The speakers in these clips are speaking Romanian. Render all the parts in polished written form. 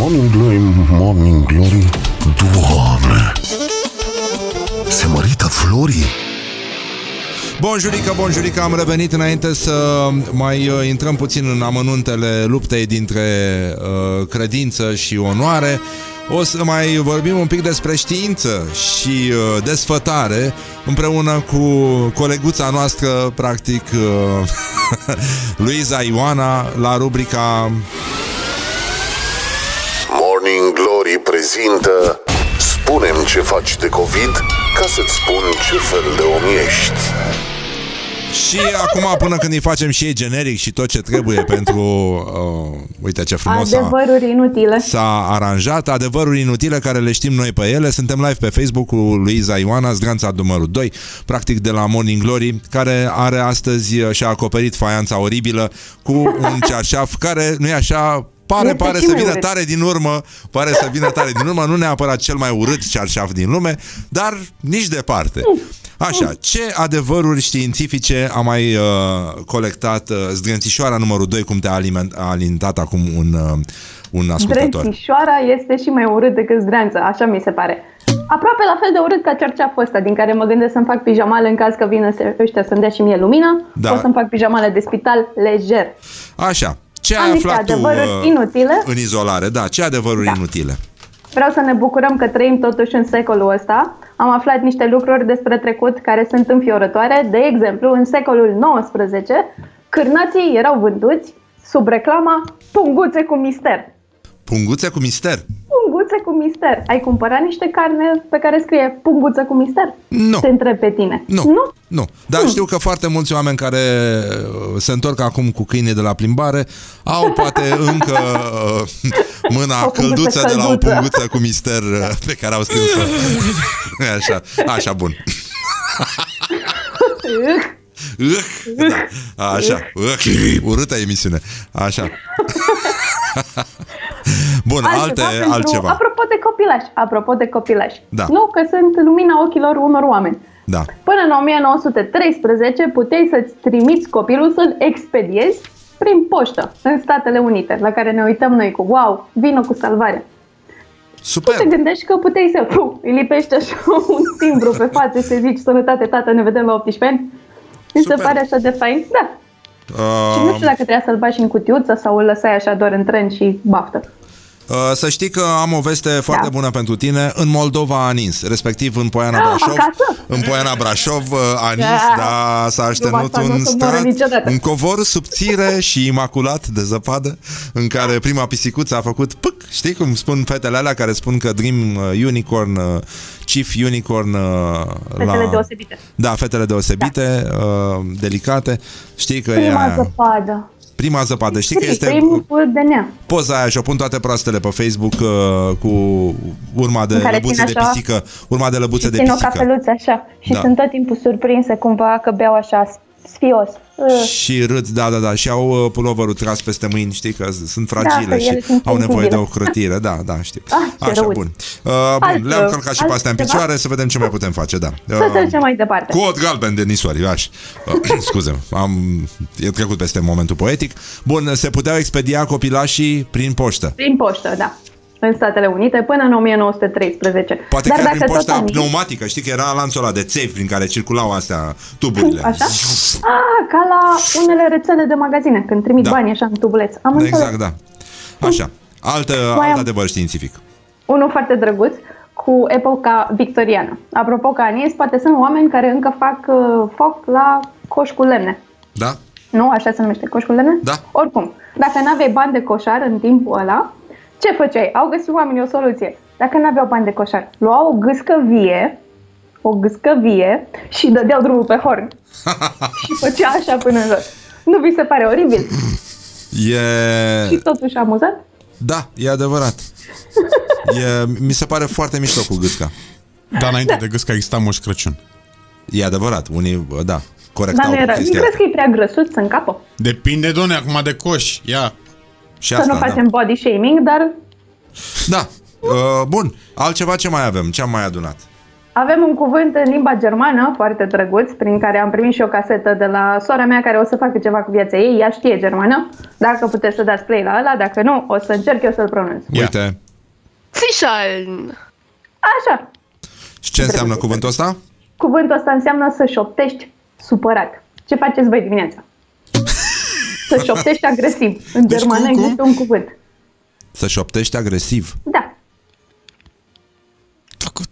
Morning Glory, Morning Glory, Doamne, se mărită florii. Bunjurică, bunjurică, am revenit. Înainte să mai intrăm puțin în amănuntele luptei dintre credință și onoare, o să mai vorbim un pic despre știință și desfătare împreună cu coleguța noastră, practic, Luiza Ioana, la rubrica Morning Glory prezintă Spune-mi ce faci de COVID ca să-ți spun ce fel de om ești. Și acum, până când îi facem și ei generic și tot ce trebuie pentru... uite ce frumos s-a aranjat. Adevăruri inutile care le știm noi pe ele. Suntem live pe Facebook cu Luiza Ioana Zgânță, numărul 2, practic de la Morning Glory, care are astăzi și-a acoperit faianța oribilă cu un cearșaf care, nu-i așa... Pare să vină tare din urmă, nu neapărat cel mai urât cearșaf din lume, dar nici departe. Așa, ce adevăruri științifice a mai colectat zgânțișoara numărul 2, cum te-a alintat acum un ascultător? Zgânțișoara este și mai urât decât zdreanță, așa mi se pare. Aproape la fel de urât ca cearceaful ăsta, din care mă gândesc să-mi fac pijamale în caz că vin ăștia să-mi dea și mie lumina, da. O să-mi fac pijamale de spital lejer. Așa. Ce ai aflat tu inutile în izolare? Da, ce adevăruri inutile? Vreau să ne bucurăm că trăim totuși în secolul ăsta. Am aflat niște lucruri despre trecut care sunt înfiorătoare. De exemplu, în secolul XIX, cârnații erau vânduți sub reclama punguțe cu mister. Punguțe cu mister? Punguțe cu mister. Ai cumpărat niște carne pe care scrie punguțe cu mister? Nu. Te întreb pe tine. Nu. Nu? Nu. Dar știu că foarte mulți oameni care se întorc acum cu câine de la plimbare au poate încă mâna călduță de la o punguță cu mister pe care au scris-o. Așa. Așa, bun. Da. Așa. Urâtă emisiune. Așa. Bun, altceva. Apropo de copilași. Da. Nu, că sunt lumina ochilor unor oameni. Da. Până în 1913 puteai să-ți trimiți copilul să-l expediezi prin poștă în Statele Unite, la care ne uităm noi cu wow, vină cu salvare. Super. Tu te gândești că puteai să îi lipești așa un timbru pe față și să zici sănătate tată, ne vedem la 18 ani. Mi se pare așa de fain. Da. Și nu știu dacă trebuia să-l bagi în cutiuță sau îl lăsai așa doar în tren și baftă. Să știi că am o veste foarte bună pentru tine. În Moldova a nins, respectiv în Poiana Brașov. Acasă? În Poiana Brașov a nins, dar s-a aștenut un strat, un covor subțire și imaculat de zăpadă, în care prima pisicuță a făcut pâc. Știi cum spun fetele alea care spun că Dream Unicorn, Chief Unicorn, fetele deosebite. Da, fetele deosebite, delicate. Știi că prima zăpadă. Prima zăpadă, știi că este poza aia, și o pun toate proastele pe Facebook cu urma de lăbuțe de pisică. Urma de lăbuțe de pisică. Și țin o cafeluță așa. Și sunt tot timpul surprinse cumva că beau așa sfios. Și râd, da. Și au puloverul tras peste mâini, știi că sunt fragile și au nevoie de o crătire. Da, știu. Așa, bun. Le-am călcat și pe astea în picioare, să vedem ce mai putem face, da. Să trecem mai departe. Cod galben de nisori, așa. Scuze-mă, e trecut peste momentul poetic. Bun, se puteau expedia copilașii prin poștă. Prin poștă, da. În Statele Unite, până în 1913. Poate că prin poșta pneumatică, știi că era lanțul ăla de țevi prin care circulau astea tuburile. Așa? Ca la unele rețele de magazine, când trimit bani așa în tubuleț. Exact, da. Așa, alt adevăr științific. Unul foarte drăguț, cu epoca victoriană. Apropo că anies, poate sunt oameni care încă fac foc la coș cu lemne. Da? Nu? Așa se numește, coș cu lemne? Da. Oricum, dacă n-aveai bani de coșar în timpul ăla, ce făceai? Au găsit oamenii o soluție. Dacă n-aveau bani de coșar, luau o gâscă vie și dădeau drumul pe horn. Și făcea așa până în jos. Nu vi se pare oribil? Și totuși amuzat? Da, e adevărat. Mi se pare foarte mișto cu gâsca. Dar înainte de gâsca exista Moș Crăciun. E adevărat, unii, da, corectau chestia. Dar nu crezi că e prea grăsuț în capă? Depinde, doamne, acum de coș, ia. Și să asta, nu facem body shaming, dar... Da, bun, altceva ce mai avem, ce am mai adunat? Avem un cuvânt în limba germană foarte drăguț, prin care am primit și o casetă de la sora mea care o să facă ceva cu viața ei. Ea știe germană. Dacă puteți să dați play la ăla, dacă nu, o să încerc eu să-l pronunț. Uite. Zischeln. Așa. Și ce înseamnă cuvântul ăsta? Cuvântul ăsta înseamnă să șoptești supărat. Ce faceți voi dimineața? Să șoptești agresiv. În germană există un cuvânt. Să șoptești agresiv? Da.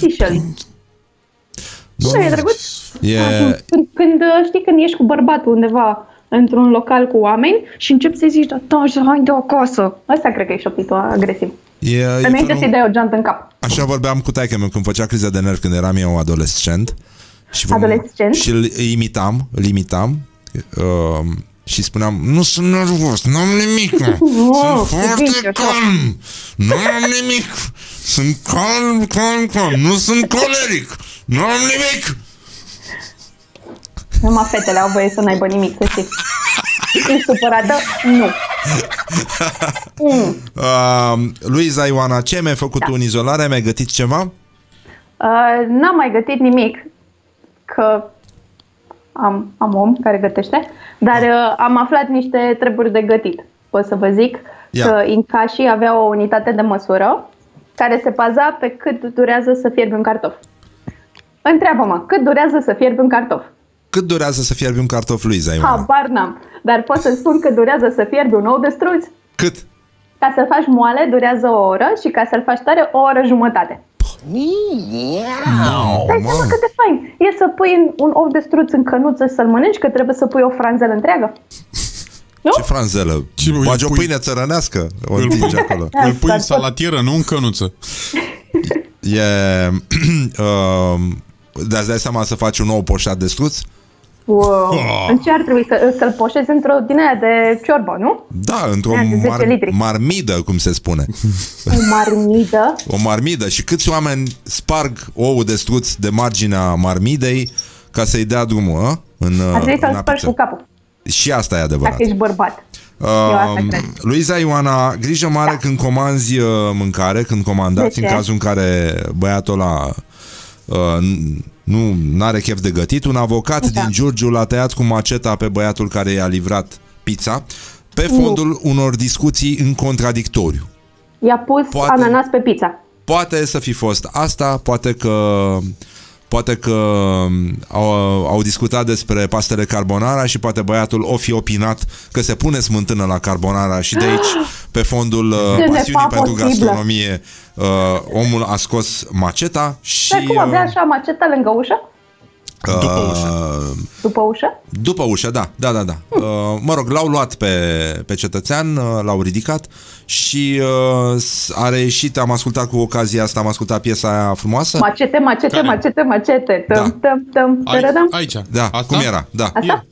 Zischeln. Nu e drăguț? Când știi, când ești cu bărbatul undeva într-un local cu oameni și începi să zici, da, hai de acasă. Asta cred că e șoptitul agresiv. Înainte să-i dai o geantă în cap. Așa vorbeam cu taică-meu când făcea criza de nervi, când eram eu adolescent. Și îl imitam și spuneam, nu sunt nervos, n-am nimic, sunt foarte calm, n-am nimic, sunt calm, nu sunt coleric. Nu am nimic! Numai fetele au voie să n-aibă nimic, să știi. Ești supărată? Nu. Luiza Ioana, ce mi-ai făcut tu în izolare? Mi-ai gătit ceva? N-am mai gătit nimic, că am om care gătește, dar am aflat niște treburi de gătit. Pot să vă zic că incașii aveau o unitate de măsură care se baza pe cât durează să fierbi un cartof. Întreabă-mă, cât durează să fierbi un cartof? Cât durează să fierbi un cartof, Luiza Ioana? Habar n-am, dar pot să spun că durează să fierbi un ou de struț. Cât? Ca să-l faci moale durează o oră și ca să-l faci tare o oră jumătate. Dai seama cât de fain e să pui un ou de struț în cănuță și să-l mănânci, că trebuie să pui o franzelă întreagă. Nu? Ce franzelă? Bagi o pâine țărănească? O întingi acolo. Îl pui în salatieră, nu în cănuță. Dar îți dai seama să faci un nou poșat de struț? În ce ar trebui? Să-l poșezi într-o din aia de ciorbă, nu? Da, într-o marmidă, cum se spune. O marmidă? O marmidă. Și câți oameni sparg ouul de struț de marginea marmidei ca să-i dea drumul, ar trebui să-l spargi cu capul. Și asta e adevărat. Dacă ești bărbat. Luiza Ioana, grijă mare când comanzi mâncare, când comandați, în cazul în care băiatul ăla nu are chef de gătit. Un avocat din Giurgiu l-a tăiat cu maceta pe băiatul care i-a livrat pizza, pe fondul unor discuții în contradictoriu. I-a pus ananas pe pizza. Poate să fi fost asta, poate că au discutat despre pastele carbonara și poate băiatul o fi opinat că se pune smântână la carbonara și de aici, pe fondul pasiunii pentru gastronomie, omul a scos maceta și... Dar cum avea așa maceta lângă ușă? După ușă. După ușă? După ușă, da. Mă rog, l-au luat pe cetățean, l-au ridicat și a reieșit, am ascultat cu ocazia asta, am ascultat piesa aia frumoasă. Macete. Aici. Da, asta? Cum era? Da. Asta?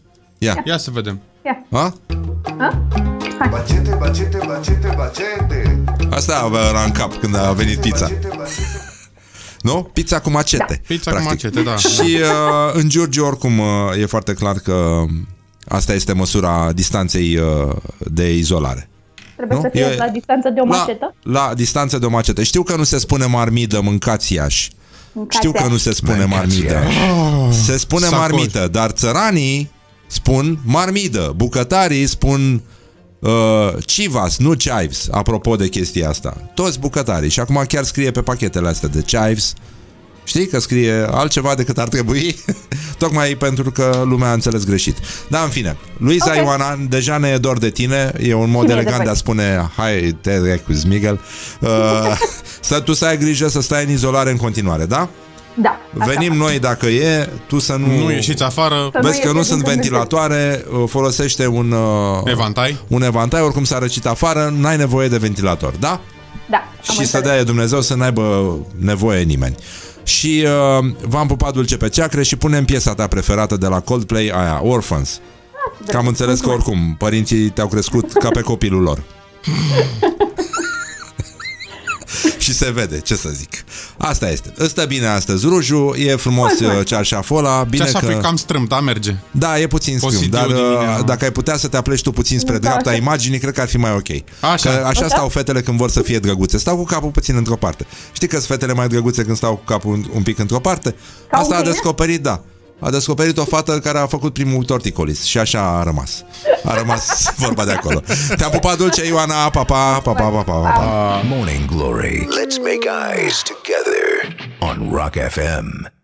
Ia să vedem. Bacete. Asta era în cap când a venit pizza. Bacete. Nu? Pizza cu macete. Pizza cu macete, da. Și în Giurgiu, oricum, e foarte clar că asta este măsura distanței de izolare. Trebuie să fie la distanță de o macetă? La distanță de o macetă. Știu că nu se spune marmidă, mâncați Iași. Știu că nu se spune marmidă. Se spune marmită, dar țăranii spun marmidă. Bucătarii spun... Chivas, nu chives. Apropo de chestia asta, toți bucătarii. Și acum chiar scrie pe pachetele astea de chives. Știi că scrie altceva decât ar trebui. Tocmai pentru că lumea a înțeles greșit. Dar în fine, Luiza Ioana, deja ne e dor de tine. E un mod elegant de a spune hai, te recuzi, Miguel. Tu să ai grijă să stai în izolare în continuare, da? Da, venim noi dacă e, tu să nu ieșiți afară. Vezi că nu sunt ventilatoare, folosește un evantai. Un evantai, oricum s-a răcit afară, n-ai nevoie de ventilator, da? Da. Și să dea Dumnezeu să n-aibă nevoie nimeni. Și v-am pupat dulce pe ceacre și punem piesa ta preferată de la Coldplay, aia, Orphans. Că am înțeles că oricum părinții te-au crescut ca pe copilul lor. și se vede, ce să zic. Asta este. Îți stă bine astăzi rujul, e frumos cearșafola, bine că... Cearșaful e cam strâmb, da, merge. Da, e puțin strâmb, dar dacă ai putea să te apleci tu puțin spre dreapta imaginii, cred că ar fi mai ok. Așa, că așa stau fetele când vor să fie drăguțe. Stau cu capul puțin într-o parte. Știi că sunt fetele mai drăguțe când stau cu capul un pic într-o parte? Asta a descoperit, da. A descoperit o fată care a făcut primul torticolis și așa a rămas. A rămas vorba de acolo. Te-am pupat dulce, Ioana. Pa, pa, pa, pa, pa, pa. Morning Glory. Let's make eyes together on Rock FM.